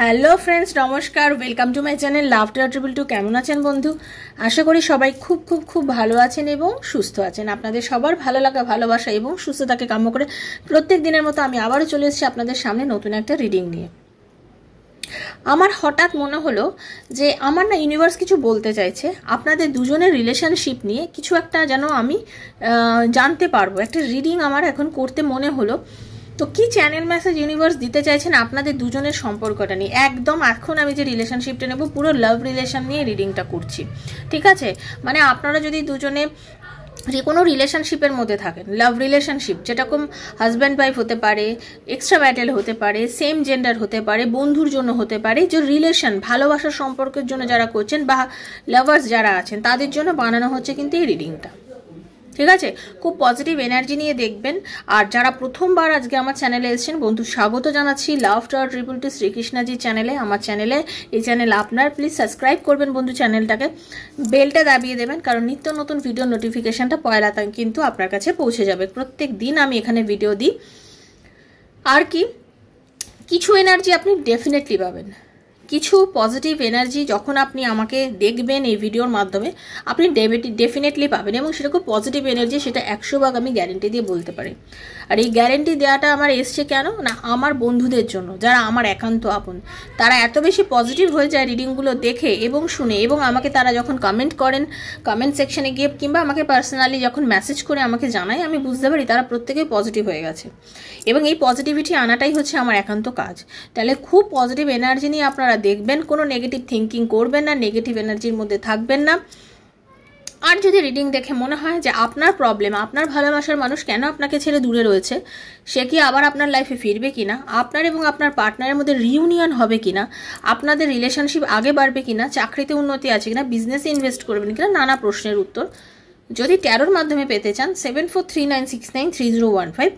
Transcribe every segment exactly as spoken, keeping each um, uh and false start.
Hello friends, নমস্কার। Welcome to my channel laughter triple two. কেমন আছেন বন্ধু? আশা করি সবাই খুব খুব খুব ভালো আছেন এবং সুস্থ আছেন। আপনাদের সবার ভালো লাগা, ভালোবাসা এবং সুস্থতাকে কাম্য করে প্রত্যেক দিনের মতো আমি আবারও চলে এসেছি আপনাদের সামনে নতুন একটা রিডিং নিয়ে। আমার হঠাৎ মনে হলো যে আমার না ইউনিভার্স কিছু বলতে চাইছে আপনাদের দুজনের রিলেশনশিপ নিয়ে, কিছু একটা যেন আমি জানতে পারবো। একটা রিডিং আমার এখন করতে মনে হলো। তো কি চ্যানেল মেসেজ ইউনিভার্স দিতে চাইছেন আপনাদের দুজনের সম্পর্কটা নিয়ে? একদম এখন আমি যে রিলেশনশিপটা নেব, পুরো লাভ রিলেশন নিয়ে রিডিংটা করছি, ঠিক আছে? মানে আপনারা যদি দুজনে যে কোনো রিলেশনশিপের মধ্যে থাকেন, লাভ রিলেশনশিপ, যেরকম হাজব্যান্ড ওয়াইফ হতে পারে, এক্সট্রা ম্যারিটাল হতে পারে, সেম জেন্ডার হতে পারে, বন্ধুর জন্য হতে পারে, যে রিলেশন ভালোবাসার সম্পর্কের জন্য যারা করছেন বা লাভার্স যারা আছেন তাদের জন্য বানানো হচ্ছে কিন্তু এই রিডিংটা, ঠিক আছে? খুব পজিটিভ এনার্জি নিয়ে দেখবেন। আর যারা প্রথমবার আজকে আমার চ্যানেলে এসেছেন বন্ধু, স্বাগত জানাচ্ছি লাফটার ট্রিপল টু শ্রীকৃষ্ণাজির চ্যানেলে। আমার চ্যানেলে এই চ্যানেল আপনার, প্লিজ সাবস্ক্রাইব করবেন বন্ধু, চ্যানেলটাকে বেলটা দাবিয়ে দেবেন, কারণ নিত্য নতুন ভিডিও নোটিফিকেশানটা পয়লা কিন্তু আপনার কাছে পৌঁছে যাবে। প্রত্যেক দিন আমি এখানে ভিডিও দিই আর কি। কিছু এনার্জি আপনি ডেফিনেটলি পাবেন, কিছু পজিটিভ এনার্জি যখন আপনি আমাকে দেখবেন এই ভিডিওর মাধ্যমে আপনি ডেফিনেটলি পাবেন, এবং সেটা খুব পজিটিভ এনার্জি, সেটা একশো ভাগ আমি গ্যারেন্টি দিয়ে বলতে পারি। আর এই গ্যারেন্টি দেওয়াটা আমার এসছে কেন না, আমার বন্ধুদের জন্য যারা আমার একান্ত আপন, তারা এত বেশি পজিটিভ হয়ে যায় রিডিংগুলো দেখে এবং শুনে, এবং আমাকে তারা যখন কমেন্ট করেন কমেন্ট সেকশানে গিয়ে কিংবা আমাকে পার্সোনালি যখন মেসেজ করে আমাকে জানায়, আমি বুঝতে পারি তারা প্রত্যেকেই পজিটিভ হয়ে গেছে, এবং এই পজিটিভিটি আনাটাই হচ্ছে আমার একান্ত কাজ। তাহলে খুব পজিটিভ এনার্জি নিয়ে আপনারা দেখবেন, কোনো নেগেটিভ থিঙ্কিং করবেন না, নেগেটিভ এনার্জির মধ্যে থাকবেন না। আর যদি রিডিং দেখে মনে হয় যে আপনার প্রবলেম, আপনার ভালোবাসার মানুষ কেন আপনাকে ছেড়ে দূরে রয়েছে, সে কি আবার আপনার লাইফে ফিরবে কিনা, আপনার এবং আপনার পার্টনারের মধ্যে রিউনিয়ন হবে কিনা, আপনাদের রিলেশনশিপ আগে বাড়বে কিনা, চাকরিতে উন্নতি আছে কিনা, বিজনেসে ইনভেস্ট করবেন কিনা, নানা প্রশ্নের উত্তর যদি ট্যারোর মাধ্যমে পেতে চান, seven four three nine six nine three zero one five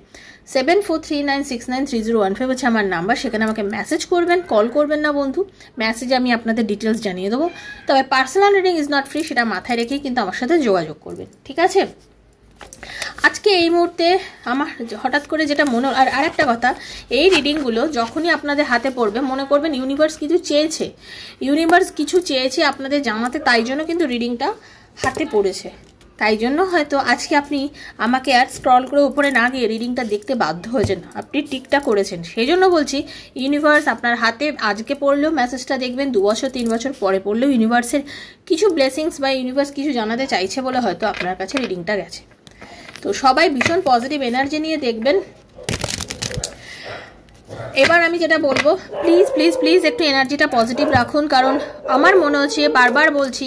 seven four three nine six nine three zero one five হচ্ছে আমার নাম্বার। সেখানে আমাকে মেসেজ করবেন, কল করবেন না বন্ধু, মেসেজে আমি আপনাদের ডিটেলস জানিয়ে দেবো। তবে personal reading is not free, সেটা মাথায় রেখেই কিন্তু আমার সাথে যোগাযোগ করবেন, ঠিক আছে? আজকে এই মুহূর্তে আমার হঠাৎ করে যেটা মনে, আর আরেকটা কথা, এই রিডিংগুলো যখনই আপনাদের হাতে পড়বে মনে করবেন ইউনিভার্স কিছু চেয়েছে, ইউনিভার্স কিছু চেয়েছে আপনাদের জানাতে, তাই জন্য কিন্তু রিডিংটা হাতে পড়েছে। তাই জন্য হয়তো আজকে আপনি আমাকে আর স্ক্রল করে উপরে না গিয়ে রিডিংটা দেখতে বাধ্য হয়েছেন, আপনি টিকটা করেছেন। সেই জন্য বলছি, ইউনিভার্স আপনার হাতে আজকে পড়লেও মেসেজটা দেখবেন, দু বছর তিন বছর পরে পড়লেও ইউনিভার্সের কিছু ব্লেসিংস বা ইউনিভার্স কিছু জানাতে চাইছে বলে হয়তো আপনার কাছে রিডিংটা গেছে। তো সবাই ভীষণ পজিটিভ এনার্জি নিয়ে দেখবেন। এবার আমি যেটা বলবো, প্লিজ প্লিজ প্লিজ একটু এনার্জিটা পজিটিভ রাখুন, কারণ আমার মনে হচ্ছে, বারবার বলছি,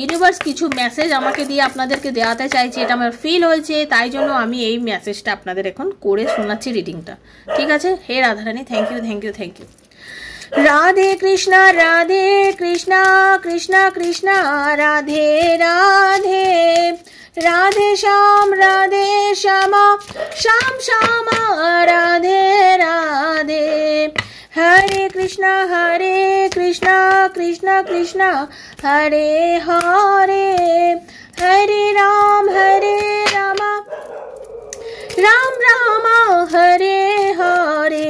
ইউনিভার্স কিছু মেসেজ আমাকে দিয়ে আপনাদেরকে দেওয়াতে চাইছে, এটা আমার ফিল হয়েছে। তাই জন্য আমি এই মেসেজটা আপনাদের এখন করে শোনাচ্ছি রিডিংটা, ঠিক আছে? হে Radharani, thank you thank you thank you. Radhe Krishna Radhe Krishna Krishna Krishna Radhe Radhe, Radhe Shyam Radhe Shyama Shyam Shyama Radhe Radhe, Hare Krishna Hare Krishna Krishna Krishna Hare Hare, Hare Ram Hare Rama Ram Rama Hare Hare,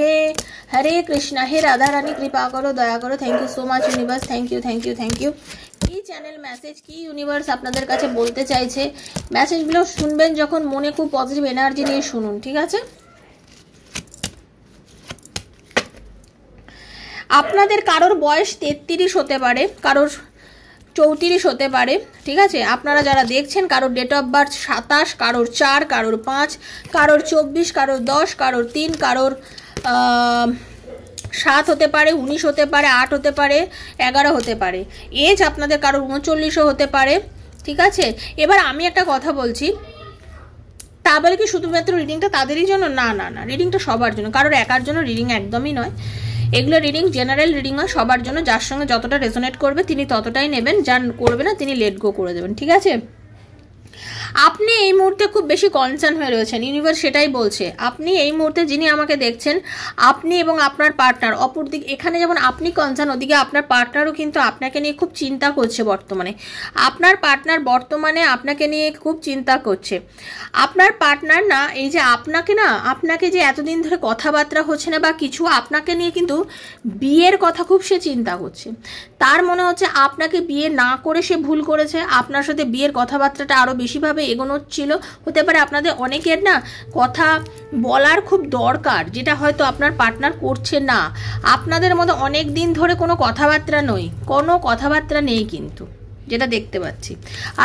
Hare Krishna. হে রাধা রানী, কৃপা করো, দয়া করো। Thank you so much universe, thank you thank you thank you. কি চ্যানেল মেসেজ, কি ইউনিভার্স আপনাদের কাছে বলতে চাইছে, মেসেজগুলো শুনবেন যখন মনে খুব পজিটিভ এনার্জি নিয়ে শুনুন, ঠিক আছে? আপনাদের কারোর বয়স তেত্রিশ হতে পারে, কারোর চৌত্রিশ হতে পারে, ঠিক আছে? আপনারা যারা দেখছেন, কারোর ডেট অফ বার্থ সাতাশ, কারোর চার, কারোর পাঁচ, কারোর চব্বিশ, কারোর দশ, কারোর তিন, কারোর সাত হতে পারে, উনিশ হতে পারে, আট হতে পারে, এগারো হতে পারে। এজ আপনাদের কারোর উনচল্লিশও হতে পারে, ঠিক আছে? এবার আমি একটা কথা বলছি, তা বলে কি শুধুমাত্র রিডিংটা তাদেরই জন্য? না না না, রিডিংটা সবার জন্য, কারোর একার জন্য রিডিং একদমই নয়। এগুলো রিডিং জেনারেল রিডিং হয় সবার জন্য, যার সঙ্গে যতটা রেজোনেট করবে তিনি ততটাই নেবেন, যার করবে না তিনি লেট গো করে দেবেন, ঠিক আছে? আপনি এই মুহূর্তে খুব বেশি কনসার্ন হয়ে রয়েছেন, ইউনিভার্স সেটাই বলছে। আপনি এই মুহূর্তে, যিনি আমাকে দেখছেন, আপনি এবং আপনার পার্টনার, অপর দিকে এখানে যেমন আপনি কনসার্ন, ওদিকে আপনার পার্টনারও কিন্তু আপনাকে নিয়ে খুব চিন্তা করছে বর্তমানে। আপনার পার্টনার বর্তমানে আপনাকে নিয়ে খুব চিন্তা করছে। আপনার পার্টনার না, এই যে আপনাকে না, আপনাকে যে এতদিন ধরে কথাবার্তা হচ্ছে না বা কিছু, আপনাকে নিয়ে কিন্তু বিয়ের কথা খুব সে চিন্তা করছে। তার মনে হচ্ছে আপনাকে বিয়ে না করে সে ভুল করেছে, আপনার সাথে বিয়ের কথাবার্তাটা আরও বেশিভাবে এগোনো ছিল। হতে পারে আপনাদের অনেকের না কথা বলার খুব দরকার, যেটা হয়তো আপনার পার্টনার করছে না। আপনাদের মধ্যে অনেক দিন ধরে কোনো কথাবার্তা নয়, কোনো কথাবার্তা নেই কিন্তু, যেটা দেখতে পাচ্ছি।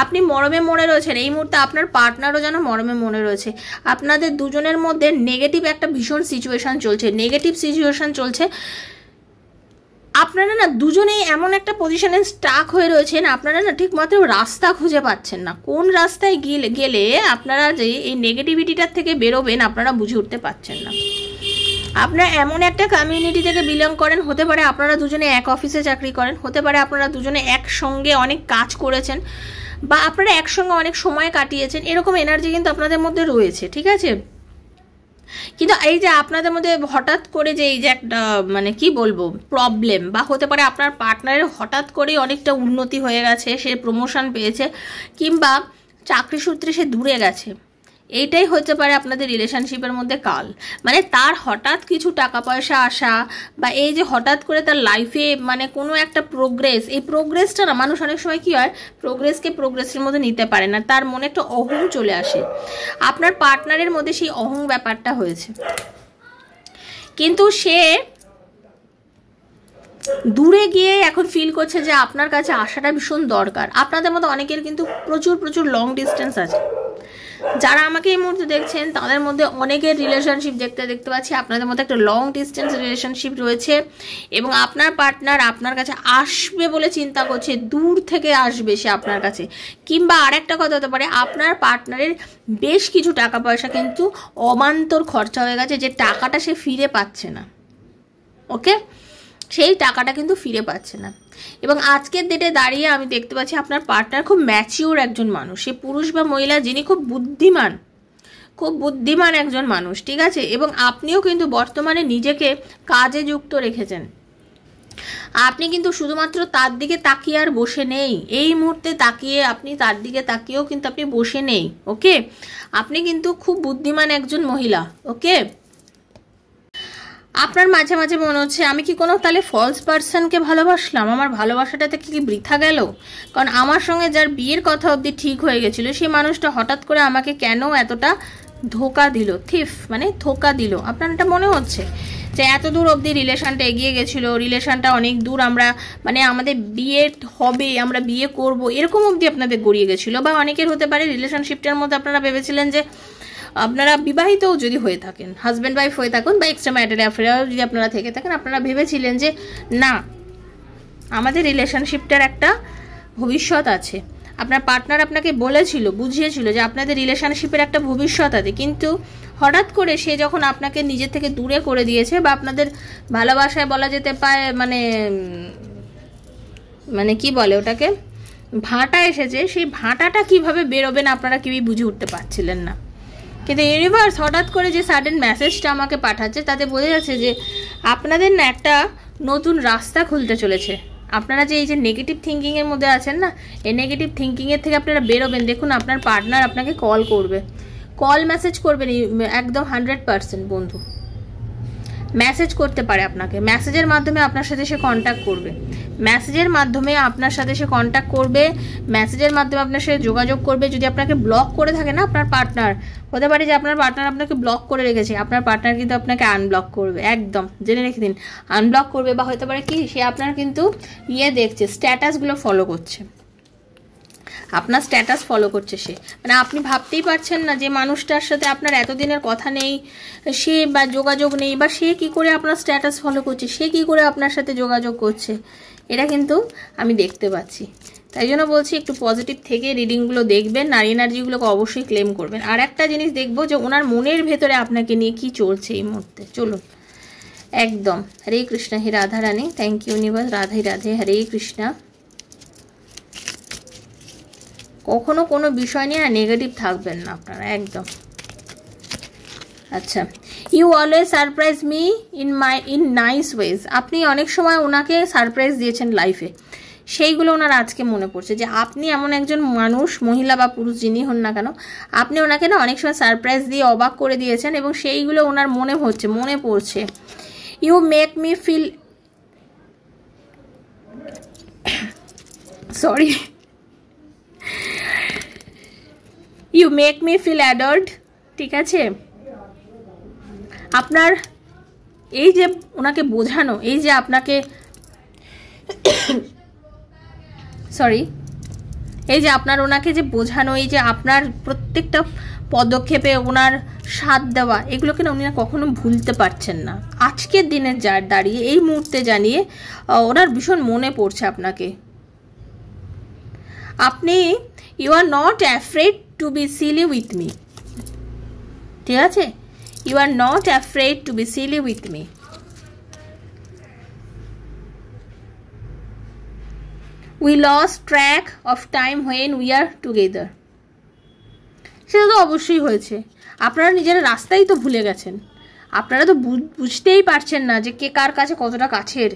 আপনি মরমে মরে রয়েছেন এই মুহূর্তে, আপনার পার্টনারও যেন মরমে মরে রয়েছে। আপনাদের দুজনের মধ্যে নেগেটিভ একটা ভীষণ সিচুয়েশান চলছে, নেগেটিভ সিচুয়েশান চলছে। আপনারা না দুজনেই এমন একটা পজিশনে স্টাক হয়ে রয়েছেন, আপনারা না ঠিকমতো রাস্তা খুঁজে পাচ্ছেন না। কোন রাস্তায় গেলে আপনারা যে এই নেগেটিভিটিটার থেকে বেরোবেন, আপনারা বুঝে উঠতে পারছেন না। আপনারা এমন একটা কমিউনিটি থেকে বিলং করেন, হতে পারে আপনারা দুজনে এক অফিসে চাকরি করেন, হতে পারে আপনারা দুজনে একসঙ্গে অনেক কাজ করেছেন বা আপনারা একসঙ্গে অনেক সময় কাটিয়েছেন, এরকম এনার্জি কিন্তু আপনাদের মধ্যে রয়েছে, ঠিক আছে। কিন্তু এই যে আপনাদের মধ্যে হঠাৎ করে যে এই যে একটা মানে কি বলবো প্রবলেম, বা হতে পারে আপনার পার্টনারের হঠাৎ করে অনেকটা উন্নতি হয়ে গেছে, সে প্রমোশন পেয়েছে কিংবা চাকরি সূত্রে সে দূরে গেছে, এইটাই হতে পারে আপনাদের রিলেশনশিপের মধ্যে কাল। মানে তার হঠাৎ কিছু টাকা পয়সা আসা বা এই যে হঠাৎ করে তার লাইফে মানে কোনো একটা প্রোগ্রেস, এই প্রোগ্রেসটা না, মানুষ অনেক সময় কী হয় প্রোগ্রেসকে প্রোগ্রেসের মধ্যে নিতে পারে না, তার মনে একটা অহং চলে আসে। আপনার পার্টনারের মধ্যে সেই অহং ব্যাপারটা হয়েছে, কিন্তু সে দূরে গিয়ে এখন ফিল করছে যে আপনার কাছে আসাটা ভীষণ দরকার। আপনাদের মধ্যে অনেকের কিন্তু প্রচুর প্রচুর লং ডিস্টেন্স আছে। যারা আমাকে এই মুহূর্তে দেখছেন, তাদের মধ্যে অনেকের রিলেশনশিপ দেখতে দেখতে পাচ্ছি আপনাদের মধ্যে একটা লং ডিস্টেন্স রিলেশনশিপ রয়েছে, এবং আপনার পার্টনার আপনার কাছে আসবে বলে চিন্তা করছে, দূর থেকে আসবে সে আপনার কাছে। কিংবা আরেকটা কথা হতে পারে, আপনার পার্টনারের বেশ কিছু টাকা পয়সা কিন্তু অবান্তর খরচা হয়ে গেছে, যে টাকাটা সে ফিরে পাচ্ছে না, ওকে, সেই টাকাটা কিন্তু ফিরে পাচ্ছে না। এবং আজকের ডেটে দাঁড়িয়ে আমি দেখতে পাচ্ছি আপনার পার্টনার খুব ম্যাচিওর একজন মানুষ, সে পুরুষ বা মহিলা যিনি খুব বুদ্ধিমান, খুব বুদ্ধিমান একজন মানুষ, ঠিক আছে। এবং আপনিও কিন্তু বর্তমানে নিজেকে কাজে যুক্ত রেখেছেন, আপনি কিন্তু শুধুমাত্র তার দিকে তাকিয়ে আর বসে নেই এই মুহূর্তে, তাকিয়ে আপনি তার দিকে তাকিয়েও কিন্তু আপনি বসে নেই, ওকে। আপনি কিন্তু খুব বুদ্ধিমান একজন মহিলা, ওকে। আপনার মাঝে মাঝে মনে হচ্ছে আমি কি কোনো তাহলে ফলস পার্সনকে ভালোবাসলাম, আমার ভালোবাসাটাতে কি কি বৃথা গেল, কারণ আমার সঙ্গে যার বিয়ের কথা অবধি ঠিক হয়ে গেছিলো, সেই মানুষটা হঠাৎ করে আমাকে কেন এতটা ধোকা দিল, থিফ মানে ধোকা দিল। আপনার এটা মনে হচ্ছে যে এত দূর অবধি রিলেশানটা এগিয়ে গেছিলো, রিলেশানটা অনেক দূর, আমরা মানে আমাদের বিয়ে হবে, আমরা বিয়ে করব, এরকম অবধি আপনাদের গড়িয়ে গেছিলো। বা অনেকের হতে পারে রিলেশনশিপটার মধ্যে আপনারা ভেবেছিলেন যে আপনারা বিবাহিতও যদি হয়ে থাকেন, হাজব্যান্ড ওয়াইফ হয়ে থাকুন বা এক্সট্রা ম্যারিটাল অ্যাফেয়ারও যদি আপনারা থেকে থাকেন, আপনারা ভেবেছিলেন যে না, আমাদের রিলেশনশিপটার একটা ভবিষ্যৎ আছে। আপনার পার্টনার আপনাকে বলেছিল, বুঝিয়েছিল যে আপনাদের রিলেশনশিপের একটা ভবিষ্যৎ আছে, কিন্তু হঠাৎ করে সে যখন আপনাকে নিজে থেকে দূরে করে দিয়েছে, বা আপনাদের ভালোবাসায় বলা যেতে পারে মানে মানে কি বলে ওটাকে, ভাঁটা এসেছে, সেই ভাঁটাটা কীভাবে বেরোবেন আপনারা কেউই বুঝে উঠতে পারছিলেন না। কিন্তু ইউনিভার্স হঠাৎ করে যে সাডেন মেসেজটা আমাকে পাঠাচ্ছে, তাতে বোঝা যাচ্ছে যে আপনাদের না একটা নতুন রাস্তা খুলতে চলেছে। আপনারা যে এই যে নেগেটিভ থিঙ্কিংয়ের মধ্যে আছেন না, এই নেগেটিভ থিঙ্কিংয়ের থেকে আপনারা বেরোবেন। দেখুন আপনার পার্টনার আপনাকে কল করবে, কল মেসেজ করবেন একদম হান্ড্রেড পার্সেন্ট বন্ধু, মেসেজ করতে পারে আপনাকে, মেসেজের মাধ্যমে আপনার সাথে সে কন্ট্যাক্ট করবে, মেসেজের মাধ্যমে আপনার সাথে সে কন্ট্যাক্ট করবে মেসেজের মাধ্যমে আপনার সাথে যোগাযোগ করবে। যদি আপনাকে ব্লক করে থাকে না আপনার পার্টনার, হতে পারে যে আপনার পার্টনার আপনাকে ব্লক করে রেখেছে, আপনার পার্টনার কিন্তু আপনাকে আনব্লক করবে, একদম জেনে রেখে দিন, আনব্লক করবে। বা হতে পারে কি সে আপনার কিন্তু ইয়ে দেখছে, স্ট্যাটাসগুলো ফলো করছে, আপনার স্ট্যাটাস ফলো করছে সে। মানে আপনি ভাবতেই পারছেন না যে মানুষটার সাথে আপনার এতদিনের কথা নেই, সে বা যোগাযোগ নেই, বা সে কি করে আপনার স্ট্যাটাস ফলো করছে, সে কি করে আপনার সাথে যোগাযোগ করছে, এটা কিন্তু আমি দেখতে পাচ্ছি। তাই জন্য বলছি একটু পজিটিভ থেকে রিডিংগুলো দেখবেন, আর এনার্জিগুলোকে অবশ্যই ক্লেম করবেন। আর একটা জিনিস দেখবো যে ওনার মনের ভেতরে আপনাকে নিয়ে কি চলছে এই মুহূর্তে, চলুন একদম। হরে কৃষ্ণ, হে Radha Rani, thank you universe, Radhe Radhe, Hare Krishna. কখনো কোনো বিষয় নিয়ে আর নেগেটিভ থাকবেন না আপনারা একদম। আচ্ছা, you always surprise me in my in nice ways. আপনি অনেক সময় ওনাকে সারপ্রাইজ দিয়েছেন লাইফে, সেইগুলো ওনার আজকে মনে পড়ছে যে আপনি এমন একজন মানুষ, মহিলা বা পুরুষ যিনি হন না কেন, আপনি ওনাকে না অনেক সময় সারপ্রাইজ দিয়ে অবাক করে দিয়েছেন এবং সেইগুলো ওনার মনে হচ্ছে, মনে পড়ছে। You make me feel sorry you make me feel adult. ঠিক আছে, আপনার এই যে ওনাকে বোঝানো, এই যে আপনাকে সরি এই যে আপনার ওনাকে যে বোঝানো, এই যে আপনার প্রত্যেকটা পদক্ষেপে ওনার সাথ দেওয়া, এগুলোকে না উনি না কখনো ভুলতে পারছেন না। আজকের দিনে যার দাঁড়িয়ে এই মুহূর্তে জানিয়ে ওনার ভীষণ মনে পড়ছে আপনাকে। আপনি you are not afraid to be silly with me. ঠিক আছে, you are not afraid to be silly with me. We lost track of time when we are together. সেটা তো অবশ্যই হয়েছে, আপনারা নিজেরা রাস্তাই তো ভুলে গেছেন। আপনারা তো বুঝতেই পারছেন না যে কে কার কাছে কতটা কাছের,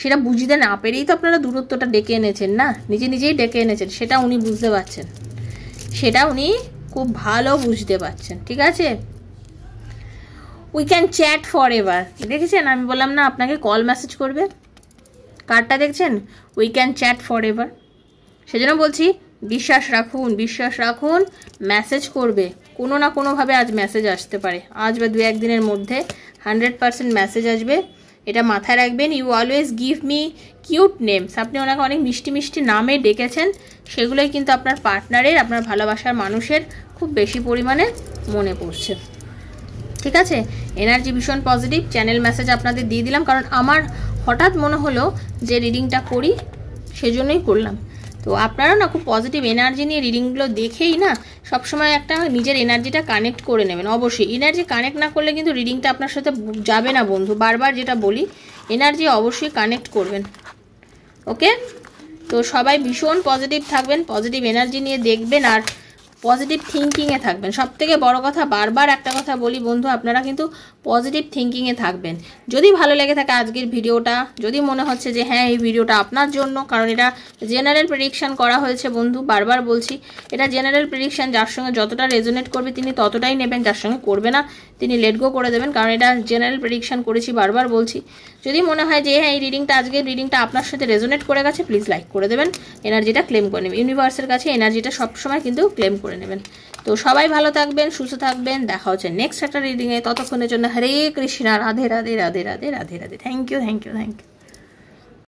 সেটা বুঝতে না পেরেই তো আপনারা দূরত্বটা ডেকে এনেছেন না, নিজে নিজেই ডেকে এনেছেন। সেটা উনি বুঝতে পারছেন, সেটা উনি খুব ভালো বুঝতে পারছেন। ঠিক আছে, we can chat forever. দেখেছেন আমি বললাম না আপনাকে কল মেসেজ করবে, কার্ডটা দেখছেন, we can chat forever. সেজন্য বলছি বিশ্বাস রাখুন, বিশ্বাস রাখুন, মেসেজ করবে, কোনো না কোনোভাবে আজ মেসেজ আসতে পারে, আজ বা দু একদিনের মধ্যে হান্ড্রেড পারসেন্ট মেসেজ আসবে। এটা মাথায় রাখবেন। You always give me cute names. আপনি ওনাকে অনেক মিষ্টি মিষ্টি নামে ডেকেছেন, সেগুলোই কিন্তু আপনার পার্টনারের, আপনার ভালোবাসার মানুষের খুব বেশি পরিমাণে মনে পড়ছে। ঠিক আছে, এনার্জি ভীষণ পজিটিভ। চ্যানেল মেসেজ আপনাদের দিয়ে দিলাম, কারণ আমার হঠাৎ মনে হলো যে রিডিংটা করি, সেজন্যই করলাম। তো আপনারা না খুব পজিটিভ এনার্জি নিয়ে রিডিংগুলো দেখেই না সবসময় একটা নিজের এনার্জিটা কানেক্ট করে নেবেন। অবশ্যই এনার্জি কানেক্ট না করলে কিন্তু রিডিংটা আপনার সাথে যাবে না বন্ধু, বারবার যেটা বলি, এনার্জি অবশ্যই কানেক্ট করবেন। ওকে, তো সবাই ভীষণ পজিটিভ থাকবেন, পজিটিভ এনার্জি নিয়ে দেখবেন আর পজিটিভ থিঙ্কিংয়ে থাকবেন। সবথেকে বড় কথা, বারবার একটা কথা বলি বন্ধু, আপনারা কিন্তু পজিটিভ থিঙ্কিংয়ে থাকবেন। যদি ভালো লেগে থাকে আজকের ভিডিওটা, যদি মনে হচ্ছে যে হ্যাঁ এই ভিডিওটা আপনার জন্য, কারণ এটা জেনারেল প্রেডিকশান করা হয়েছে বন্ধু, বারবার বলছি এটা জেনারেল প্রেডিকশান, যার সঙ্গে যতটা রেজোনেট করবে তিনি ততটাই নেবেন, যার সঙ্গে করবে না তিনি লেট গো করে দেবেন, কারণ এটা জেনারেল প্রেডিকশান করেছি, বারবার বলছি। যদি মনে হয় যে হ্যাঁ এই রিডিংটা, আজকের রিডিংটা আপনার সাথে রেজোনেট করে গেছে, প্লিজ লাইক করে দেবেন, এনার্জিটা ক্লেম করে নেবেন। ইউনিভার্সের কাছে এনার্জিটা সবসময় কিন্তু ক্লেম করে নেবেন। তো সবাই ভালো থাকবেন, সুস্থ থাকবেন, দেখা হচ্ছে নেক্সট একটা রিডিংয়ে। ততক্ষণের জন্য Hare Krishna, Radhe Radhe Radhe Radhe Radhe Radhe. Thank you thank you thank you.